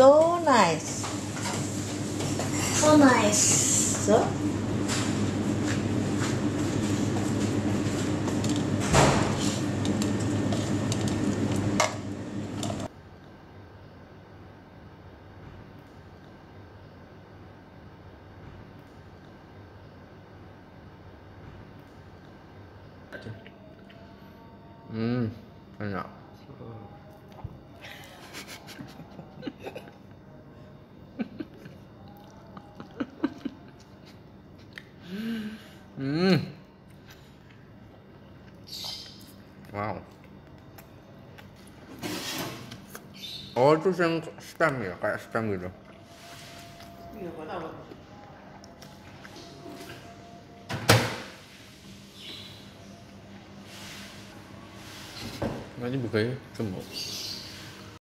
So nice. So nice. So. Enak. Wow. Oh, itu yang stem ya, kayak stem gitu. Iya, gak tahu. Nanti bukanya semua.